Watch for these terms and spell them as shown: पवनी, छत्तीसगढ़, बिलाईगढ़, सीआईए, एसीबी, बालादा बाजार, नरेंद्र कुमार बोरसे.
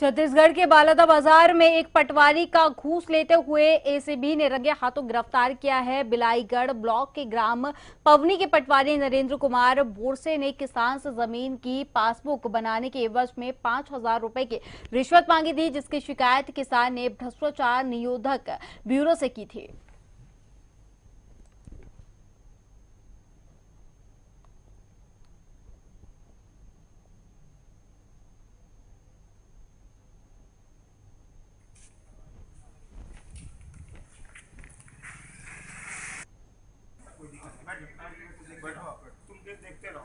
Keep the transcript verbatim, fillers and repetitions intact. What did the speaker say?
छत्तीसगढ़ के बालादा बाजार में एक पटवारी का घूस लेते हुए एसीबी ने रंगे हाथों गिरफ्तार किया है। बिलाईगढ़ ब्लॉक के ग्राम पवनी के पटवारी नरेंद्र कुमार बोरसे ने किसान से जमीन की पासबुक बनाने के एवज में पांच हजार रुपए की रिश्वत मांगी थी, जिसकी शिकायत किसान ने भ्रष्टाचार निरोधक ब्यूरो से की थी। तुम देखते रहो,